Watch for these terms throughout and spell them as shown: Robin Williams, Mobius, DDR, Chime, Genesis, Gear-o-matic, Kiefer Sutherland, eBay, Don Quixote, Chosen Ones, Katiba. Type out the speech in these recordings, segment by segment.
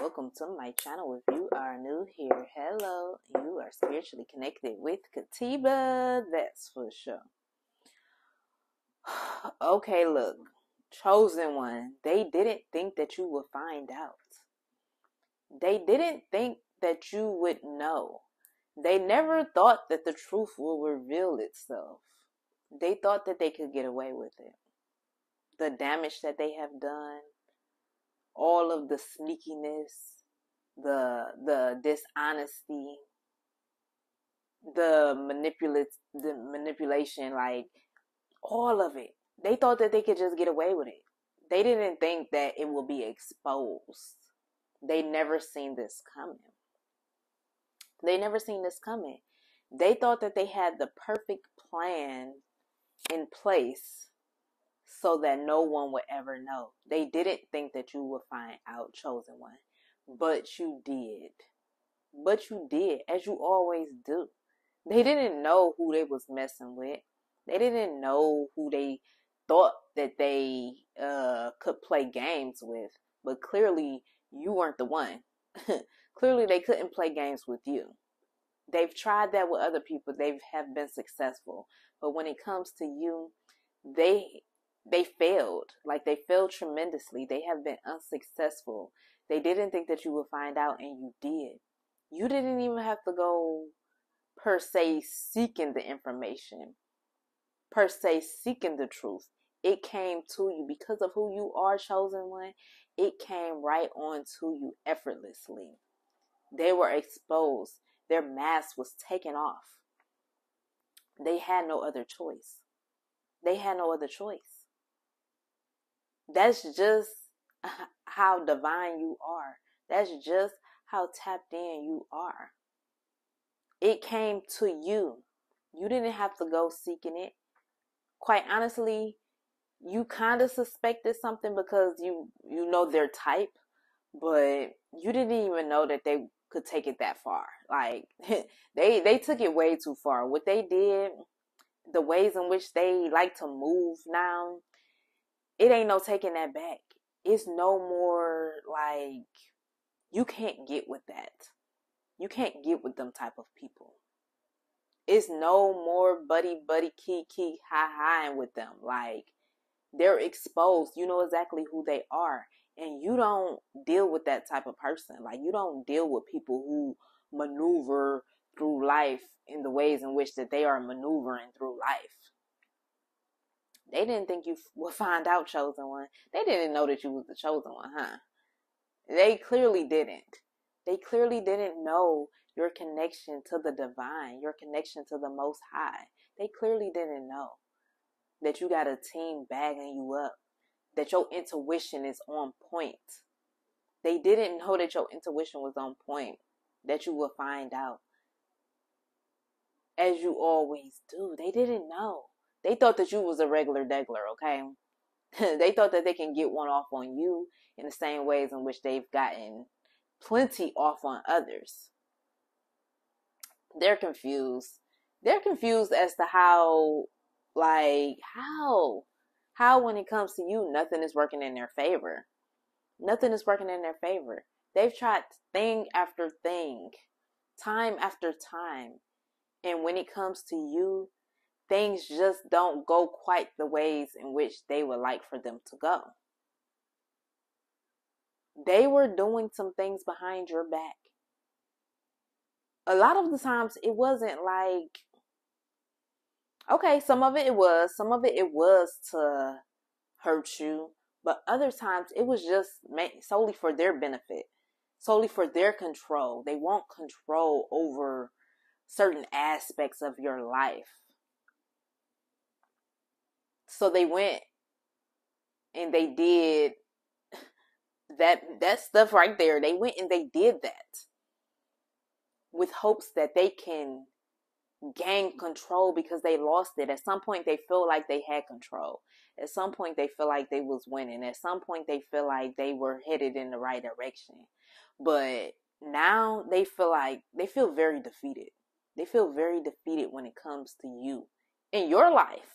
Welcome to my channel. If you are new here, hello. You are spiritually connected with Katiba, that's for sure. Okay, look, chosen one, they didn't think that you would find out. They didn't think that you would know. They never thought that the truth will reveal itself. They thought that they could get away with it. The damage that they have done, all of the sneakiness, the dishonesty, the manipulation, like all of it. They thought that they could just get away with it. They didn't think that it would be exposed. They never seen this coming. They never seen this coming. They thought that they had the perfect plan in place so that no one would ever know. They didn't think that you would find out, chosen one. But you did. But you did, as you always do. They didn't know who they was messing with. They didn't know who they thought that they could play games with. But clearly, you weren't the one. Clearly, they couldn't play games with you. They've tried that with other people. They have been successful. But when it comes to you, they failed. Like, they failed tremendously. They have been unsuccessful. They didn't think that you would find out, and you did. You didn't even have to go, per se, seeking the information. Per se, seeking the truth. It came to you. Because of who you are, chosen one, it came right on to you effortlessly. They were exposed. Their mask was taken off. They had no other choice. They had no other choice. That's just how divine you are. That's just how tapped in you are. It came to you. You didn't have to go seeking it. Quite honestly, you kind of suspected something because you know their type, but you didn't even know that they could take it that far. Like, they took it way too far. What they did, the ways in which they like to move now, it ain't no taking that back. It's no more like, you can't get with that. You can't get with them type of people. It's no more buddy, key, hi with them. Like, they're exposed. You know exactly who they are. And you don't deal with that type of person. Like, you don't deal with people who maneuver through life in the ways in which that they are maneuvering through life. They didn't think you would find out, chosen one. They didn't know that you was the chosen one, huh? They clearly didn't. They clearly didn't know your connection to the divine, your connection to the Most High. They clearly didn't know that you got a team bagging you up, that your intuition is on point. They didn't know that your intuition was on point, that you will find out, as you always do. They didn't know. They thought that you was a regular degler, okay? They thought that they can get one off on you in the same ways in which they've gotten plenty off on others. They're confused. They're confused as to how when it comes to you, nothing is working in their favor. Nothing is working in their favor. They've tried thing after thing, time after time. And when it comes to you, things just don't go quite the ways in which they would like for them to go. They were doing some things behind your back. A lot of the times it wasn't like, okay, some of it it was to hurt you, but other times it was just solely for their benefit, solely for their control. They want control over certain aspects of your life. So they went and they did that stuff right there. They went and they did that with hopes that they can gain control, because they lost it. At some point they feel like they had control. At some point they feel like they was winning. At some point they feel like they were headed in the right direction. But now they feel like they feel very defeated. They feel very defeated when it comes to you in your life.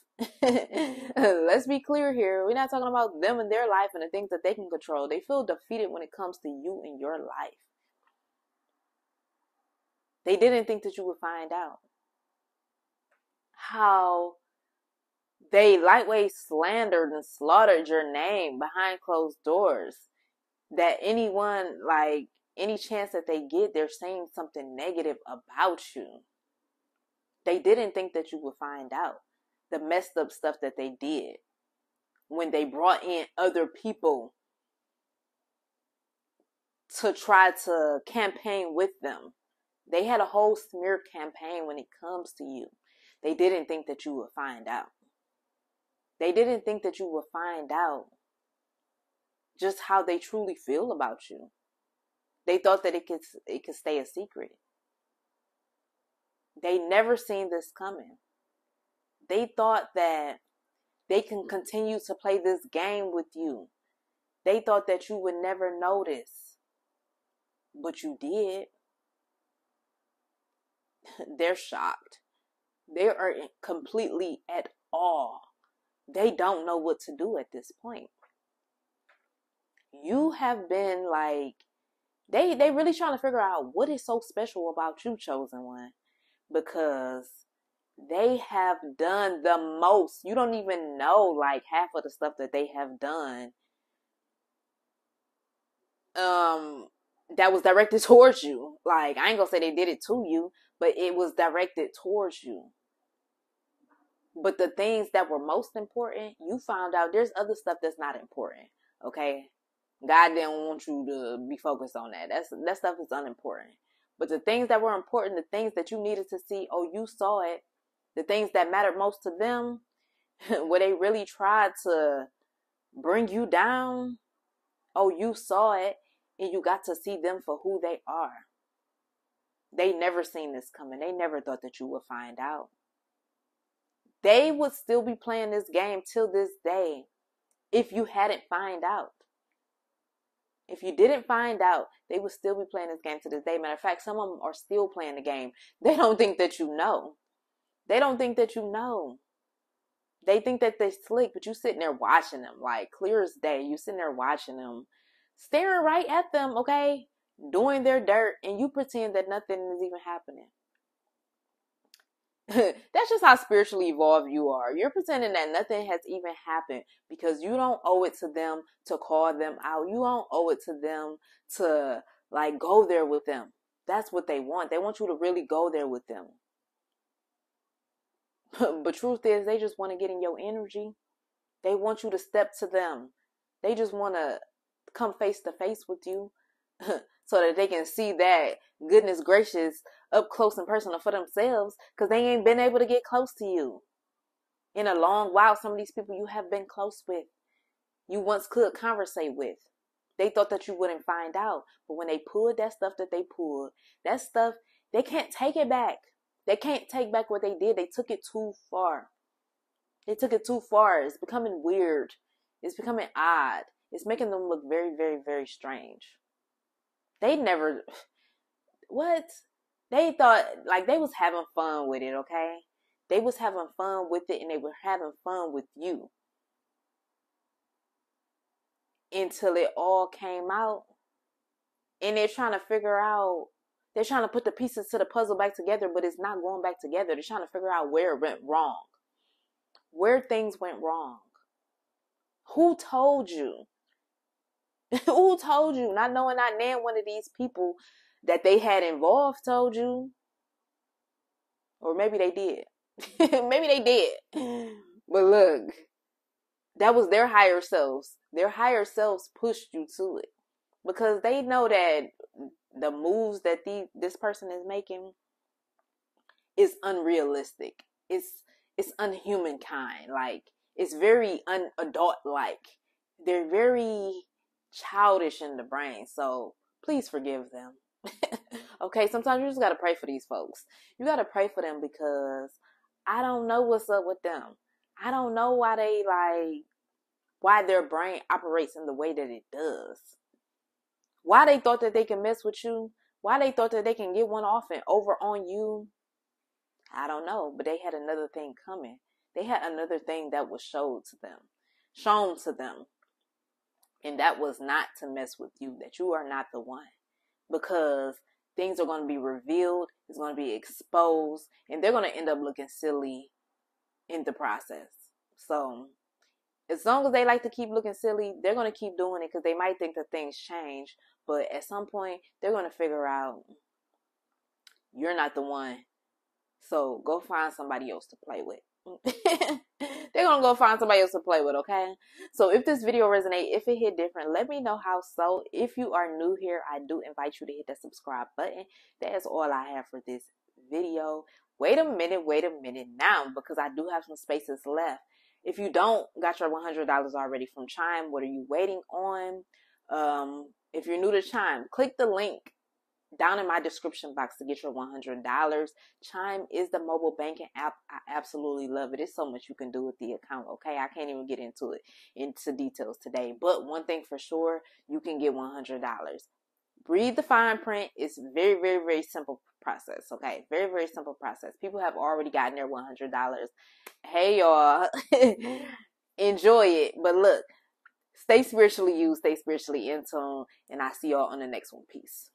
Let's be clear here. We're not talking about them and their life and the things that they can control. They feel defeated when it comes to you and your life. They didn't think that you would find out how they lightweight slandered and slaughtered your name behind closed doors. That anyone, like, any chance that they get, they're saying something negative about you. They didn't think that you would find out the messed up stuff that they did when they brought in other people to try to campaign with them. They had a whole smear campaign when it comes to you. They didn't think that you would find out. They didn't think that you would find out just how they truly feel about you. They thought that it could stay a secret. They never seen this coming. They thought that they can continue to play this game with you. They thought that you would never notice. But you did. They're shocked. They are completely at awe. They don't know what to do at this point. You have been like, they really trying to figure out what is so special about you, chosen one, because they have done the most. You don't even know like half of the stuff that they have done that was directed towards you. Like, I ain't gonna say they did it to you, but it was directed towards you. But the things that were most important, you found out there's other stuff that's not important, okay? God didn't want you to be focused on that. That stuff is unimportant. But the things that were important, the things that you needed to see, oh, you saw it. The things that mattered most to them, where they really tried to bring you down, oh, you saw it, and you got to see them for who they are. They never seen this coming. They never thought that you would find out. They would still be playing this game till this day if you hadn't find out. If you didn't find out, they would still be playing this game to this day. Matter of fact, some of them are still playing the game. They don't think that you know. They don't think that you know. They think that they're slick, but you sitting there watching them, like, clear as day. You sitting there watching them, staring right at them, okay, doing their dirt, and you pretend that nothing is even happening. That's just how spiritually evolved you are. You're pretending that nothing has even happened because you don't owe it to them to call them out. You don't owe it to them to, like, go there with them. That's what they want. They want you to really go there with them. But truth is, they just want to get in your energy. They want you to step to them. They just want to come face to face with you so that they can see that, goodness gracious, up close and personal for themselves, because they ain't been able to get close to you in a long while. Some of these people you have been close with, you once could conversate with. They thought that you wouldn't find out, but when they pulled that stuff that they pulled, that stuff, they can't take it back. They can't take back what they did. They took it too far. They took it too far. It's becoming weird. It's becoming odd. It's making them look very, very, very strange. They never, what? They thought, like, they was having fun with it, okay? They was having fun with it, and they were having fun with you. Until it all came out. And they're trying to figure out, they're trying to put the pieces to the puzzle back together, but it's not going back together. They're trying to figure out where it went wrong. Where things went wrong. Who told you? Who told you? Not knowing, not naming one of these people that they had involved told you. Or maybe they did. Maybe they did. But look, that was their higher selves. Their higher selves pushed you to it. Because they know that the moves that this person is making is unrealistic. It's unhuman kind. Like, it's very unadult-like. They're very childish in the brain. So please forgive them. Okay, sometimes you just gotta pray for these folks. You gotta pray for them, because I don't know what's up with them. I don't know why they, like, why their brain operates in the way that it does. Why they thought that they can mess with you. Why they thought that they can get one off and over on you. I don't know, but they had another thing coming. they had another thing that was shown to them. And that was not to mess with you, that you are not the one, because things are going to be revealed. It's going to be exposed, and they're going to end up looking silly in the process. So as long as they like to keep looking silly, they're going to keep doing it, because they might think that things change. But at some point, they're going to figure out you're not the one. So go find somebody else to play with. They're going to go find somebody else to play with, okay? So if this video resonated, if it hit different, let me know how so. If you are new here, I do invite you to hit that subscribe button. That is all I have for this video. Wait a minute now, because I do have some spaces left. If you don't got your $100 already from Chime, what are you waiting on? If you're new to Chime, click the link down in my description box to get your $100. Chime is the mobile banking app. I absolutely love it. It's so much you can do with the account, okay? I can't even get into details today. But one thing for sure, you can get $100. Read the fine print. It's very, very, very simple process, okay? Very, very simple process. People have already gotten their $100. Hey, y'all. Enjoy it. But look, stay spiritually in tune, and I see y'all on the next one. Peace.